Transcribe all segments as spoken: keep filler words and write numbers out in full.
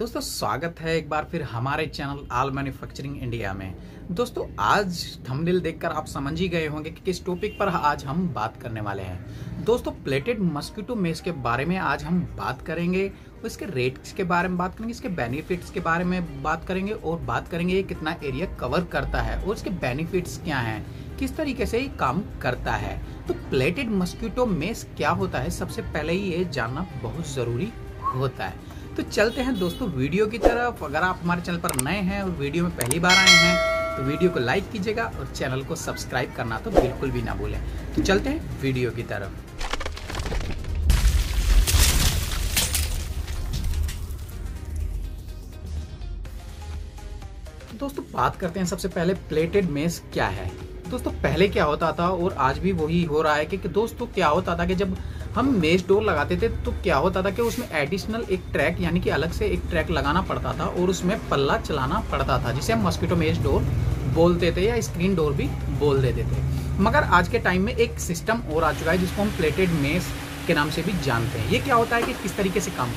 दोस्तों स्वागत है एक बार फिर हमारे चैनल ऑल मैन्युफैक्चरिंग इंडिया में। दोस्तों आज थंबनेल देखकर आप समझ ही गए होंगे कि किस टॉपिक पर आज हम बात करने वाले हैं। दोस्तों प्लेटेड मस्क्यूटो मेश के बारे में आज हम बात करेंगे, इसके रेट्स के बारे में बात करेंगे, इसके बेनिफिट्स के बारे में बात करेंगे और बात करेंगे ये कितना एरिया कवर करता है और इसके बेनिफिट्स क्या हैं, किस तरीके से ये काम करता है। तो प्लेटेड मस्क्यूटो मेश क्या होता है सबसे पहले ये जानना बहुत ज़रूरी होता है। तो चलते हैं दोस्तों वीडियो की तरफ। अगर आप हमारे चैनल पर नए हैं और वीडियो में पहली बार आए हैं तो वीडियो को लाइक कीजिएगा और चैनल को सब्सक्राइब करना तो बिल्कुल भी ना भूलें। तो चलते हैं वीडियो की तरफ। दोस्तों बात करते हैं सबसे पहले प्लेटेड मेश क्या है। दोस्तों पहले क्या होता था और आज भी वही हो रहा है कि, कि दोस्तों क्या होता था कि जब हम मेश डोर लगाते थे तो क्या होता था कि उसमें एडिशनल एक ट्रैक यानी कि अलग से एक ट्रैक लगाना पड़ता था और उसमें पल्ला चलाना पड़ता था, जिसे हम मस्क्यूटो मेश डोर बोलते थे या स्क्रीन डोर भी बोल देते थे। मगर आज के टाइम में एक सिस्टम और आ चुका है जिसको हम प्लेटेड मेश के नाम से भी जानते हैं। ये क्या होता है कि किस तरीके से काम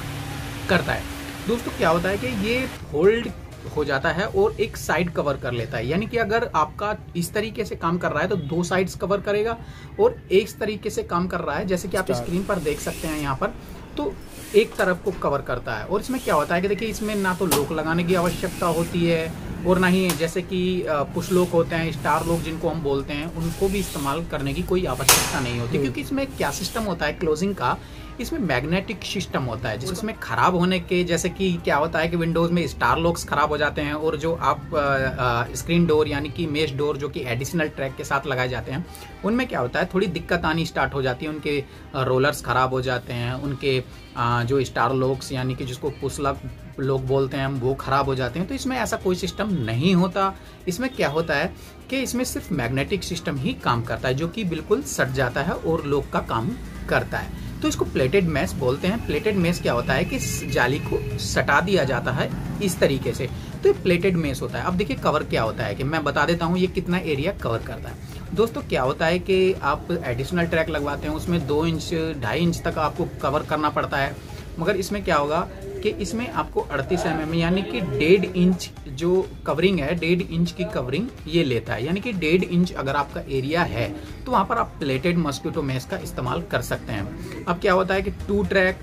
करता है। दोस्तों क्या होता है कि ये होल्ड हो जाता है और एक साइड कवर कर लेता है, यानी कि अगर आपका इस तरीके से काम कर रहा है तो दो साइड्स कवर करेगा और एक तरीके से काम कर रहा है जैसे कि आप स्क्रीन पर देख सकते हैं यहाँ पर, तो एक तरफ को कवर करता है। और इसमें क्या होता है कि देखिए इसमें ना तो लॉक लगाने की आवश्यकता होती है और ना ही जैसे कि पुश लॉक होते हैं, स्टार लॉक जिनको हम बोलते हैं, उनको भी इस्तेमाल करने की कोई आवश्यकता नहीं होती, क्योंकि इसमें क्या सिस्टम होता है क्लोजिंग का, इसमें मैग्नेटिक सिस्टम होता है जिसमें ख़राब होने के जैसे कि क्या होता है कि विंडोज़ में स्टार लॉक्स ख़राब हो जाते हैं और जो आप आ, आ, स्क्रीन डोर यानी कि मेश डोर जो कि एडिशनल ट्रैक के साथ लगाए जाते हैं उनमें क्या होता है थोड़ी दिक्कत आनी स्टार्ट हो जाती है। उनके रोलर्स ख़राब हो जाते हैं, उनके आ, जो स्टार लॉक्स यानी कि जिसको पुश लॉक लॉक बोलते हैं हम, वो ख़राब हो जाते हैं। तो इसमें ऐसा कोई सिस्टम नहीं होता। इसमें क्या होता है कि इसमें सिर्फ मैग्नेटिक सिस्टम ही काम करता है जो कि बिल्कुल सट जाता है और लॉक का काम करता है। तो इसको प्लेटेड मेश बोलते हैं। प्लेटेड मेश क्या होता है कि जाली को सटा दिया जाता है इस तरीके से, तो ये प्लेटेड मेश होता है। अब देखिए कवर क्या होता है कि मैं बता देता हूँ ये कितना एरिया कवर करता है। दोस्तों क्या होता है कि आप एडिशनल ट्रैक लगवाते हैं उसमें दो इंच ढाई इंच तक आपको कवर करना पड़ता है, मगर इसमें क्या होगा कि इसमें आपको अड़तीस एम एम यानी कि डेढ़ इंच जो कवरिंग है, डेढ़ इंच की कवरिंग ये लेता है, यानी कि डेढ़ इंच अगर आपका एरिया है तो वहाँ पर आप प्लेटेड मस्क्यूटो मेश का इस्तेमाल कर सकते हैं। अब क्या होता है कि टू ट्रैक,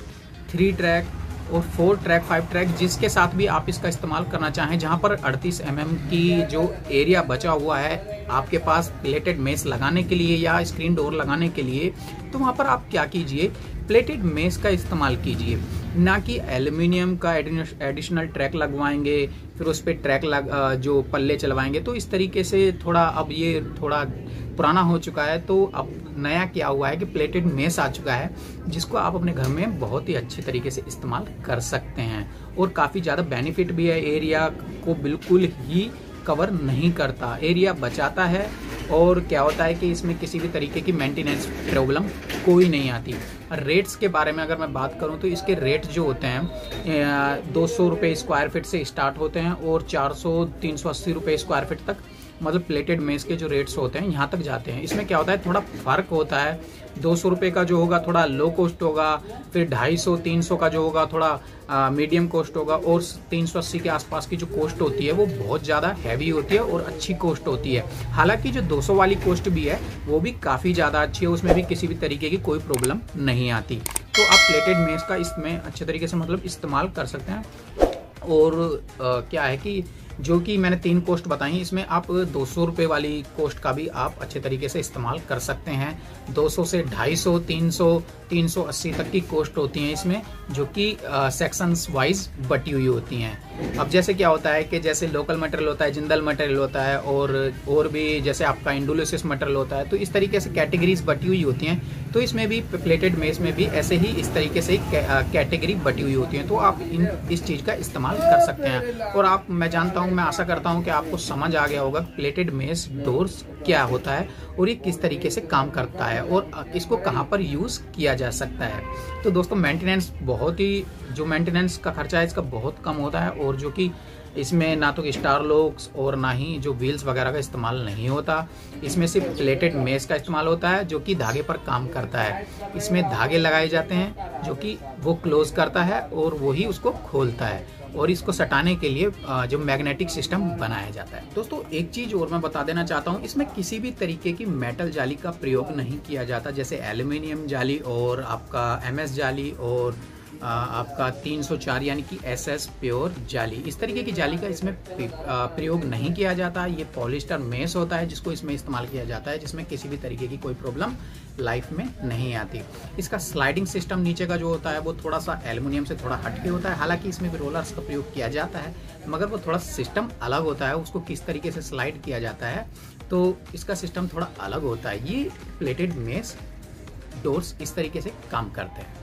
थ्री ट्रैक और फोर ट्रैक, फाइव ट्रैक जिसके साथ भी आप इसका इस्तेमाल करना चाहें, जहाँ पर अड़तीस एम एम की जो एरिया बचा हुआ है आपके पास प्लेटेड मेश लगाने के लिए या स्क्रीन डोर लगाने के लिए, तो वहाँ पर आप क्या कीजिए प्लेटेड मेश का इस्तेमाल कीजिए, ना कि एल्युमिनियम का एडिशनल ट्रैक लगवाएंगे फिर उस पर ट्रैक लग जो पल्ले चलवाएंगे। तो इस तरीके से थोड़ा अब ये थोड़ा पुराना हो चुका है। तो अब नया क्या हुआ है कि प्लेटेड मेश आ चुका है जिसको आप अपने घर में बहुत ही अच्छे तरीके से इस्तेमाल कर सकते हैं और काफ़ी ज़्यादा बेनिफिट भी है। एरिया को बिल्कुल ही कवर नहीं करता, एरिया बचाता है और क्या होता है कि इसमें किसी भी तरीके की मेंटेनेंस प्रॉब्लम कोई नहीं आती। रेट्स के बारे में अगर मैं बात करूं तो इसके रेट जो होते हैं दो सौ रुपये स्क्वायर फीट से स्टार्ट होते हैं और चार सौ तीन सौ अस्सी रुपये स्क्वायर फीट तक, मतलब प्लेटेड मेश के जो रेट्स होते हैं यहाँ तक जाते हैं। इसमें क्या होता है थोड़ा फ़र्क होता है, दो सौ रुपये का जो होगा थोड़ा लो कॉस्ट होगा, फिर ढाई सौ तीन सौ का जो होगा थोड़ा मीडियम कॉस्ट होगा और तीन सौ अस्सी के आसपास की जो कॉस्ट होती है वो बहुत ज़्यादा हैवी होती है और अच्छी कॉस्ट होती है। हालांकि जो दो सौ वाली कॉस्ट भी है वो भी काफ़ी ज़्यादा अच्छी है, उसमें भी किसी भी तरीके की कोई प्रॉब्लम नहीं आती। तो आप प्लेटेड मेश का इसमें अच्छे तरीके से मतलब इस्तेमाल कर सकते हैं। और आ, क्या है कि जो कि मैंने तीन कोस्ट बताई, इसमें आप दो सौ रुपये वाली कोस्ट का भी आप अच्छे तरीके से इस्तेमाल कर सकते हैं। दो सौ से ढाई सौ, तीन सौ, तीन सौ अस्सी तक की कोस्ट होती हैं इसमें, जो कि सेक्शंस वाइज बटी हुई होती हैं। अब जैसे क्या होता है कि जैसे लोकल मटेरियल होता है, जिंदल मटेरियल होता है और और भी जैसे आपका इंडोलिसिस मटेरियल होता है, तो इस तरीके से कैटेगरीज बटी हुई होती हैं। तो इसमें भी प्लेटेड मेश में भी ऐसे ही इस तरीके से कैटेगरी बटी हुई होती हैं, तो आप इन इस चीज़ का इस्तेमाल कर सकते हैं। और आप मैं जानता हूँ, मैं आशा करता हूं कि आपको समझ आ गया होगा प्लेटेड मेश डोर्स क्या होता है और ये किस तरीके से काम करता है और इसको कहां पर यूज किया जा सकता है। तो दोस्तों मेंटेनेंस बहुत ही जो मेंटेनेंस का खर्चा है इसका बहुत कम होता है और जो कि इसमें ना तो स्टार लॉक्स और ना ही जो व्हील्स वगैरह का इस्तेमाल नहीं होता। इसमें सिर्फ प्लेटेड मेश का इस्तेमाल होता है जो कि धागे पर काम करता है। इसमें धागे लगाए जाते हैं जो कि वो क्लोज करता है और वही उसको खोलता है, और इसको सटाने के लिए जो मैग्नेटिक सिस्टम बनाया जाता है। दोस्तों एक चीज़ और मैं बता देना चाहता हूँ, इसमें किसी भी तरीके की मेटल जाली का प्रयोग नहीं किया जाता, जैसे एल्यूमिनियम जाली और आपका एमएस जाली और आपका तीन सौ चार यानी कि एसएस प्योर जाली, इस तरीके की जाली का इसमें प्रयोग नहीं किया जाता। ये पॉलिस्टर मेश होता है जिसको इसमें इस्तेमाल किया जाता है, जिसमें किसी भी तरीके की कोई प्रॉब्लम लाइफ में नहीं आती। इसका स्लाइडिंग सिस्टम नीचे का जो होता है वो थोड़ा सा एल्युमिनियम से थोड़ा हटके होता है, हालांकि इसमें भी रोलर्स का प्रयोग किया जाता है मगर वो थोड़ा सिस्टम अलग होता है, उसको किस तरीके से स्लाइड किया जाता है तो इसका सिस्टम थोड़ा अलग होता है। ये प्लेटेड मेश डोर्स इस तरीके से काम करते हैं।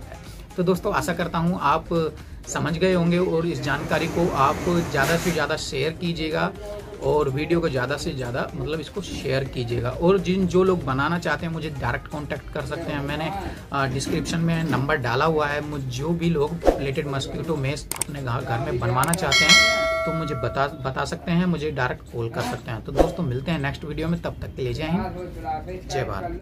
तो दोस्तों आशा करता हूँ आप समझ गए होंगे, और इस जानकारी को आप ज़्यादा से ज़्यादा शेयर कीजिएगा और वीडियो को ज़्यादा से ज़्यादा मतलब इसको शेयर कीजिएगा। और जिन जो लोग बनाना चाहते हैं मुझे डायरेक्ट कांटेक्ट कर सकते हैं, मैंने डिस्क्रिप्शन में नंबर डाला हुआ है। मुझ जो भी लोग प्लेटेड मस्किटो मेश अपने घर में बनवाना चाहते हैं तो मुझे बता बता सकते हैं, मुझे डायरेक्ट कॉल कर सकते हैं। तो दोस्तों मिलते हैं नेक्स्ट वीडियो में, तब तक के लिए जय हिंद जय भारत।